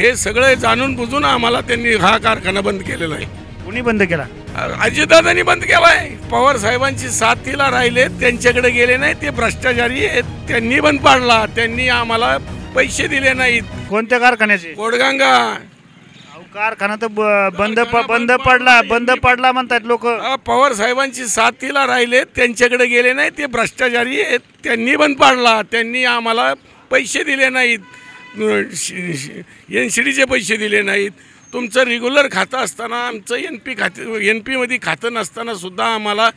हे सगळे जाणून बुजून आम्हाला त्यांनी हा कारखाना बंद केलेला आहे। कोणी बंद केला? अजितदादांनी बंद केलाय। पवार साहेबांची साथीला राहिले, त्यांच्याकडे गेले नाही, ते भ्रष्टाचारी आहेत, त्यांनी बंद पाडला, त्यांनी आम्हाला पैसे दिले नाहीत। कोणत्या कारखान्याचे? घोडगंगा कारखाना तो बंद पडला म्हणतात लोक। पवार साहेबांची साथीला राहिले, त्यांच्याकडे गेले नाही, ते भ्रष्टाचारी आहेत, त्यांनी बंद पाडला, त्यांनी आम्हाला पैसे दिले नाहीत, एनसीडीचे पैसे दिले नाहीत। तुमचं रेग्युलर खातं असताना, आमचं एनपी खातं, एनपीमध्ये खातं नसताना सुद्धा आम्हाला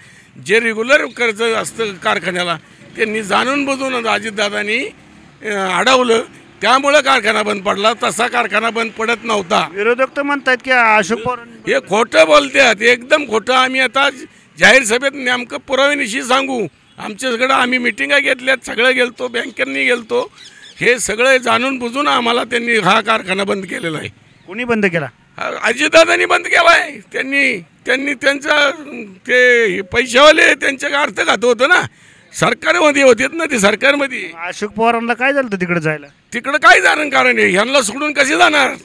जे रेग्युलर कर्ज असतं कारखान्याला त्यांनी जाणून बुजून अजितदादांनी अडवलं, त्यामुळे कारखाना बंद पडला। तसा कारखाना बंद पडत नव्हता। विरोधक तर म्हणतात की अशोक पवार हे खोटं बोलतात, एकदम खोटं। आम्ही आता जाहीर सभेत नेमकं पुराव्यानिशी सांगू। आमच्याकडे आम्ही मीटिंगा घेतल्यात, सगळं गेलतो, बँकेंनी गेलतो, हे सगळं जाणून बुजून आम्हाला त्यांनी हा कारखाना बंद केलेला आहे। कोणी बंद केला? अजितदादांनी बंद केलाय। त्यांनी त्यांचा ते पैशावाले त्यांच्या अर्थघात होतं ना, सरकारमध्ये होते ना, ते सरकारमध्ये। अशोक पवारांना काय झालं तिकडे जायला? तिकडे काय जाणं कारण आहे, ह्यांना सोडून कसे जाणार?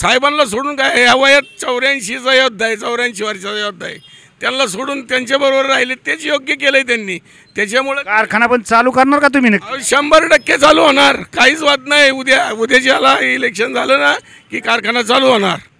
साहेबांना सोडून काय, ह्या वयात 84चा योद्धा आहे, 84 वर्षाचा योद्धा आहे, त्यांना सोडून त्यांच्याबरोबर राहिले, तेच योग्य केलंय त्यांनी। त्याच्यामुळे कारखाना पण चालू करणार का तुम्ही? 100% चालू होणार, काहीच वाद नाही। उद्याच्याला इलेक्शन झालं ना की कारखाना चालू होणार।